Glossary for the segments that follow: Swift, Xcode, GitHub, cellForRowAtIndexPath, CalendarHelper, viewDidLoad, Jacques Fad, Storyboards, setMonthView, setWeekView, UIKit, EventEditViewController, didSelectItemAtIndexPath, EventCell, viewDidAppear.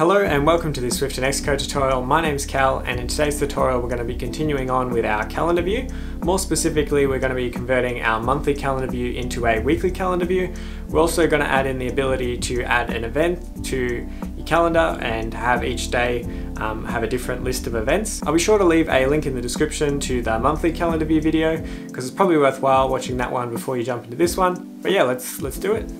Hello and welcome to this Swift and Xcode tutorial. My name's Cal, and in today's tutorial we're going to be continuing on with our calendar view. More specifically, we're going to be converting our monthly calendar view into a weekly calendar view. We're also going to add in the ability to add an event to your calendar and have each day have a different list of events. I'll be sure to leave a link in the description to the monthly calendar view video because it's probably worthwhile watching that one before you jump into this one. But yeah, let's do it.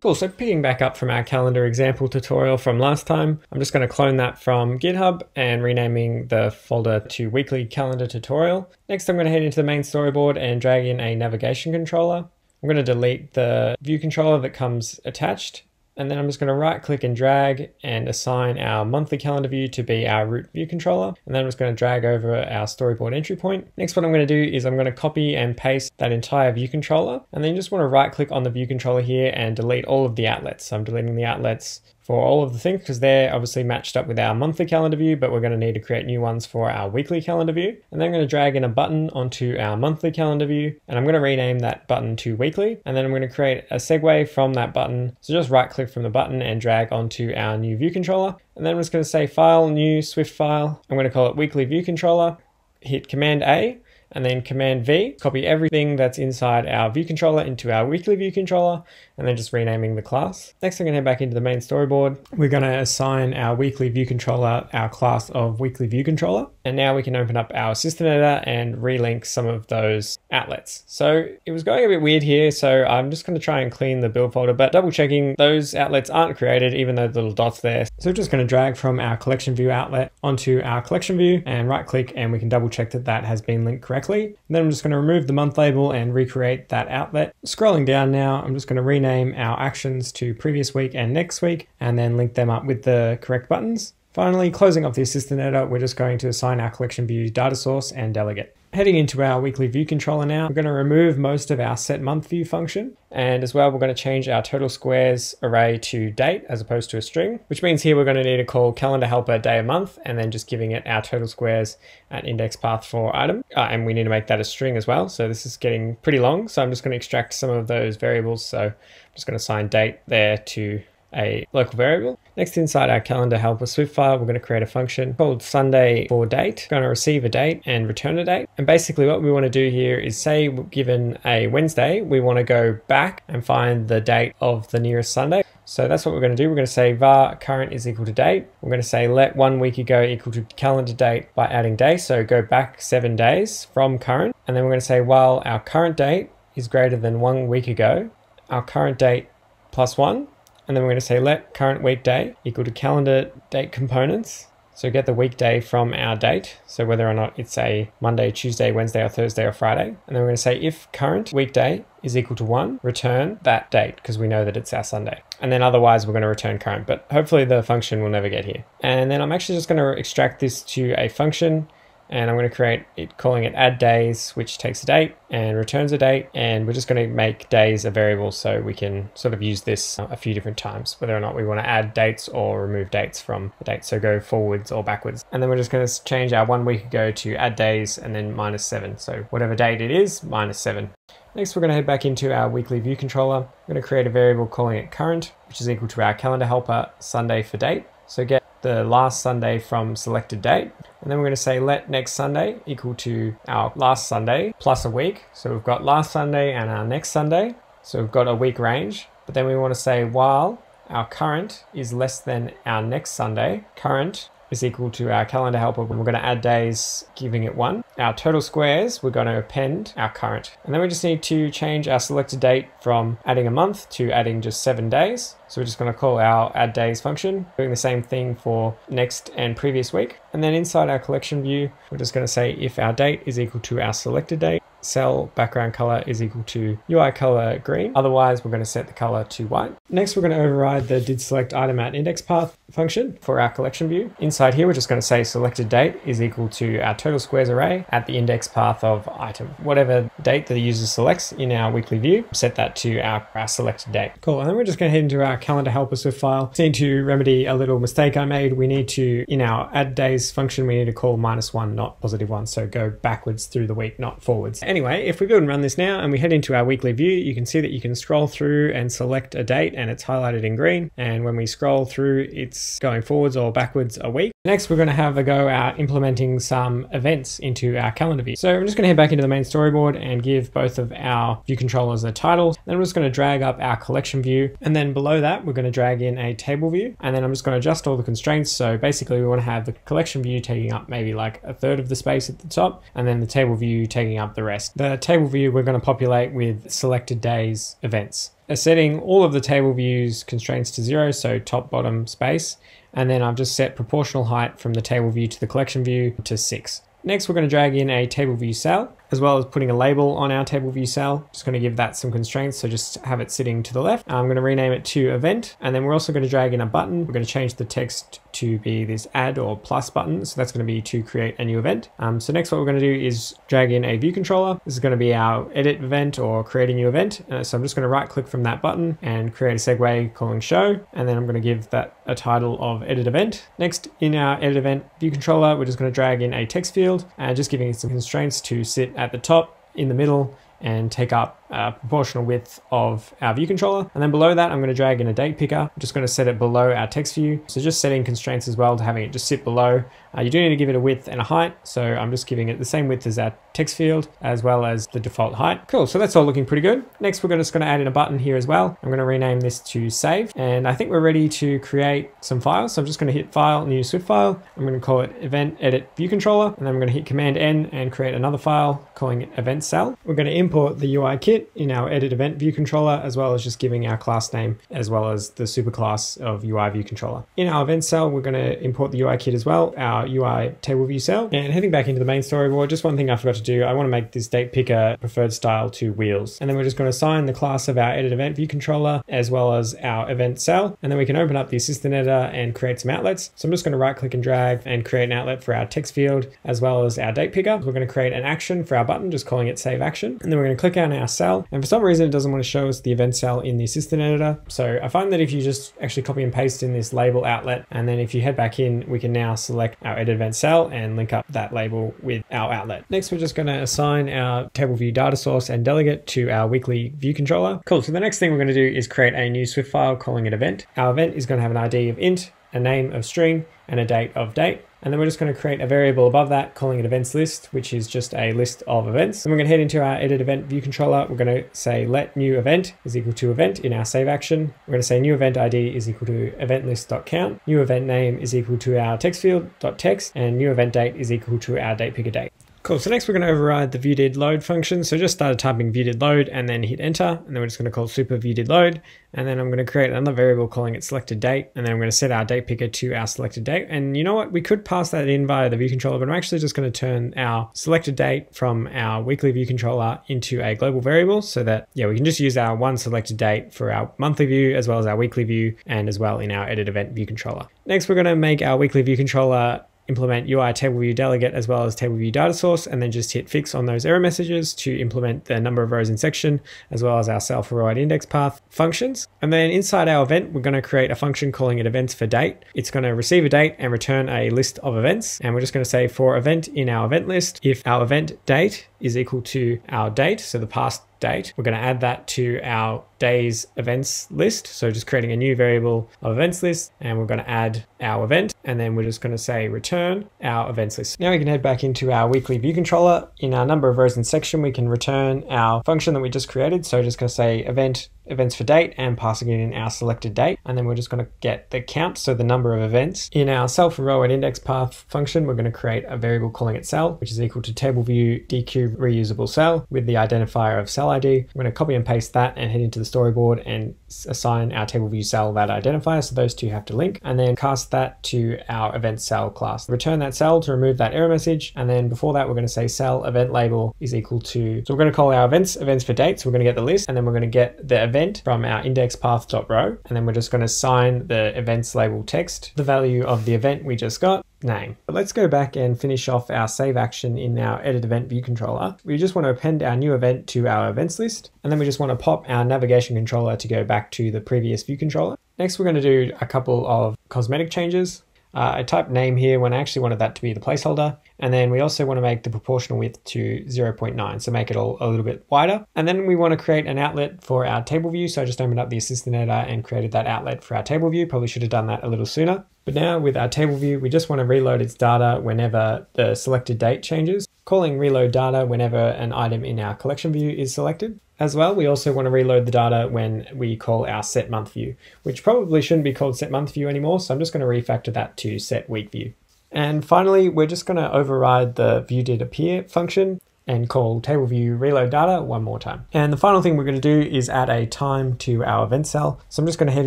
Cool, so picking back up from our calendar example tutorial from last time, I'm just going to clone that from GitHub and renaming the folder to weekly calendar tutorial. Next, I'm going to head into the main storyboard and drag in a navigation controller. I'm going to delete the view controller that comes attached, and then I'm just going to right click and drag and assign our monthly calendar view to be our root view controller. And then I'm just going to drag over our storyboard entry point. Next, what I'm going to do is I'm going to copy and paste that entire view controller. And then you just want to right click on the view controller here and delete all of the outlets. So I'm deleting the outlets for all of the things because they're obviously matched up with our monthly calendar view, but we're going to need to create new ones for our weekly calendar view. And then I'm going to drag in a button onto our monthly calendar view, and I'm going to rename that button to weekly. And then I'm going to create a segue from that button. So just right click from the button and drag onto our new view controller. And then I'm just going to say file, new Swift file. I'm going to call it weekly view controller, hit command A, and then command V, copy everything that's inside our view controller into our weekly view controller, and then just renaming the class. Next, I'm going to head back into the main storyboard. We're going to assign our weekly view controller our class of weekly view controller. And now we can open up our system editor and relink some of those outlets. So it was going a bit weird here, so I'm just going to try and clean the build folder, but double checking those outlets aren't created, even though the little dots there. So we're just going to drag from our collection view outlet onto our collection view and right click, and we can double check that that has been linked correctly. And then I'm just going to remove the month label and recreate that outlet. Scrolling down now, I'm just going to rename our actions to previous week and next week, and then link them up with the correct buttons. Finally, closing off the assistant editor, we're just going to assign our collection view data source and delegate. Heading into our weekly view controller now, we're going to remove most of our setMonthView function, and as well we're going to change our total squares array to date as opposed to a string, which means here we're going to need to call CalendarHelper day of month and then just giving it our total squares at IndexPath for item, and we need to make that a string as well. So this is getting pretty long, so I'm just going to extract some of those variables. So I'm just going to assign date there to a local variable. Next, inside our CalendarHelper Swift file, we're going to create a function called Sunday for date. We're going to receive a date and return a date. And basically what we want to do here is say we're given a Wednesday, we want to go back and find the date of the nearest Sunday. So that's what we're going to do. We're going to say var current is equal to date. We're going to say let 1 week ago equal to calendar date by adding day. So go back 7 days from current. And then we're going to say while our current date is greater than 1 week ago, our current date plus one. And then we're going to say let current weekday equal to calendar date components. So get the weekday from our date. So whether or not it's a Monday, Tuesday, Wednesday, or Thursday, or Friday. And then we're going to say if current weekday is equal to one, return that date because we know that it's our Sunday. And then otherwise we're going to return current, but hopefully the function will never get here. And then I'm actually just going to extract this to a function, and I'm going to create it, calling it add days, which takes a date and returns a date. And we're just going to make days a variable so we can sort of use this a few different times, whether or not we want to add dates or remove dates from the date. So go forwards or backwards. And then we're just going to change our 1 week ago to add days and then -7. So whatever date it is, -7. Next, we're going to head back into our weekly view controller. We're going to create a variable calling it current, which is equal to our CalendarHelper Sunday for date. So get the last Sunday from selected date. And then we're going to say let next Sunday equal to our last Sunday plus a week. So we've got last Sunday and our next Sunday. So we've got a week range, but then we want to say while our current is less than our next Sunday, current is equal to our CalendarHelper. We're going to add days, giving it one. Our total squares, we're going to append our current. And then we just need to change our selected date from adding a month to adding just 7 days. So we're just going to call our add days function, doing the same thing for next and previous week. And then inside our collection view, we're just going to say if our date is equal to our selected date, cell background color is equal to UI color green. Otherwise, we're going to set the color to white. Next, we're going to override the didSelectItemAtIndexPath function for our collection view. Inside here, we're just going to say selected date is equal to our total squares array at the index path of item. Whatever date that the user selects in our weekly view, set that to our selected date. Cool. And then we're just going to head into our CalendarHelper Swift file. Just need to remedy a little mistake I made. We need to, in our add days function, we need to call -1, not +1. So go backwards through the week, not forwards. Anyway, if we go and run this now and we head into our weekly view, you can see that you can scroll through and select a date and it's highlighted in green. And when we scroll through, it's going forwards or backwards a week. Next, we're going to have a go at implementing some events into our calendar view. So I'm just going to head back into the main storyboard and give both of our view controllers their titles. Then we're just going to drag up our collection view. And then below that, we're going to drag in a table view. And then I'm just going to adjust all the constraints. So basically we want to have the collection view taking up maybe like a third of the space at the top, and then the table view taking up the rest. The table view we're going to populate with selected days events. Setting all of the table view's constraints to 0, so top, bottom, space. And then I've just set proportional height from the table view to the collection view to 6. Next, we're going to drag in a table view cell, as well as putting a label on our table view cell. Just going to give that some constraints, so just have it sitting to the left. I'm going to rename it to event, and then we're also going to drag in a button. We're going to change the text to be this add or plus button, so that's going to be to create a new event. So next what we're going to do is drag in a view controller. This is going to be our edit event or create a new event. So I'm just going to right click from that button and create a segue calling show, and then I'm going to give that a title of edit event. Next, in our edit event view controller, we're just going to drag in a text field and just giving it some constraints to sit at the top, in the middle, and take up a proportional width of our view controller. And then below that, I'm going to drag in a date picker. I'm just going to set it below our text view. So just setting constraints as well to having it just sit below. You do need to give it a width and a height. So I'm just giving it the same width as our text field, as well as the default height. Cool, so that's all looking pretty good. Next, we're just going to add in a button here as well. I'm going to rename this to save. And I think we're ready to create some files. So I'm just going to hit file, new Swift file. I'm going to call it EventEditViewController. And then I'm going to hit Command N and create another file, calling it EventCell. We're going to import the UIKit in our edit event view controller, as well as just giving our class name, as well as the superclass of UI view controller. In our event cell, we're going to import the UIKit as well, our UI table view cell. And heading back into the main storyboard, just one thing I forgot to do, I want to make this date picker preferred style to wheels. And then we're just going to assign the class of our edit event view controller, as well as our event cell. And then we can open up the assistant editor and create some outlets. So I'm just going to right click and drag and create an outlet for our text field, as well as our date picker. We're going to create an action for our button, just calling it save action. And then we're going to click on our cell, and for some reason it doesn't want to show us the event cell in the assistant editor. So I find that if you just actually copy and paste in this label outlet, and then if you head back in, we can now select our edit event cell and link up that label with our outlet. Next, we're just going to assign our table view data source and delegate to our weekly view controller. Cool, so the next thing we're going to do is create a new Swift file calling it event. Our event is going to have an ID of int, a name of string, and a date of date. And then we're just going to create a variable above that, calling it events list, which is just a list of events. And we're going to head into our edit event view controller. We're going to say let new event is equal to event in our save action. We're going to say new event ID is equal to event list.count. New event name is equal to our text field.text, and new event date is equal to our date picker date. Cool, so next we're going to override the viewDidLoad function. So just started typing viewDidLoad and then hit enter. And then we're just going to call super viewDidLoad. And then I'm going to create another variable calling it selected date. And then I'm going to set our date picker to our selected date. And you know what, we could pass that in via the view controller, but I'm actually just going to turn our selected date from our weekly view controller into a global variable, so that, yeah, we can just use our one selected date for our monthly view, as well as our weekly view, and as well in our edit event view controller. Next, we're going to make our weekly view controller implement UI table view delegate, as well as table view data source, and then just hit fix on those error messages to implement the number of rows in section, as well as our cellForRowAtIndexPath functions. And then inside our event, we're going to create a function calling it events for date. It's going to receive a date and return a list of events. And we're just going to say for event in our event list, if our event date is equal to our date, so the past date, we're going to add that to our days events list. So just creating a new variable of events list, and we're going to add our event, and then we're just going to say return our events list. Now we can head back into our weekly view controller. In our number of rows in section, we can return our function that we just created. So just going to say event events for date and passing in our selected date. And then we're just going to get the count, so the number of events. In our cellForRowAtIndexPath function, we're going to create a variable calling it cell, which is equal to table view dequeueReusableCell with the identifier of cell ID. We're going to copy and paste that and head into the storyboard and assign our table view cell that identifier, so those two have to link, and then cast that to our event cell class. Return that cell to remove that error message, and then before that we're going to say cell event label is equal to, so we're going to call our events for dates, so we're going to get the list, and then we're going to get the event from our index path.row, and then we're just going to assign the events label text the value of the event we just got, name. But let's go back and finish off our save action in our edit event view controller. We just want to append our new event to our events list, and then we just want to pop our navigation controller to go back to the previous view controller. Next, we're going to do a couple of cosmetic changes. I typed name here when I actually wanted that to be the placeholder. And then we also want to make the proportional width to 0.9, so make it all a little bit wider. And then we want to create an outlet for our table view. So I just opened up the assistant editor and created that outlet for our table view. Probably should have done that a little sooner. But now with our table view, we just want to reload its data whenever the selected date changes, calling reload data whenever an item in our collection view is selected. As well, we also want to reload the data when we call our setMonthView, which probably shouldn't be called setMonthView anymore, so I'm just going to refactor that to setWeekView. And finally, we're just going to override the viewDidAppear function and call tableView reload data one more time. And the final thing we're going to do is add a time to our event cell. So I'm just going to head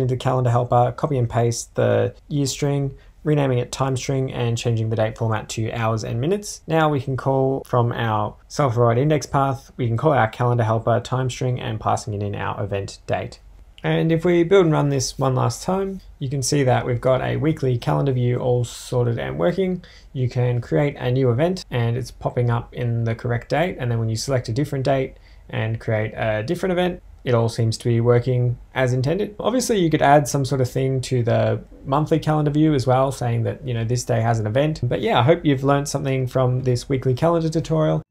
into CalendarHelper, copy and paste the year string, renaming it time string and changing the date format to hours and minutes. Now we can call from our cellForRowAtIndexPath, we can call our CalendarHelper time string and passing it in our event date. And if we build and run this one last time, you can see that we've got a weekly calendar view all sorted and working. You can create a new event and it's popping up in the correct date. And then when you select a different date and create a different event, it all seems to be working as intended. Obviously, you could add some sort of thing to the monthly calendar view as well, saying that, you know, this day has an event. But yeah, I hope you've learned something from this weekly calendar tutorial.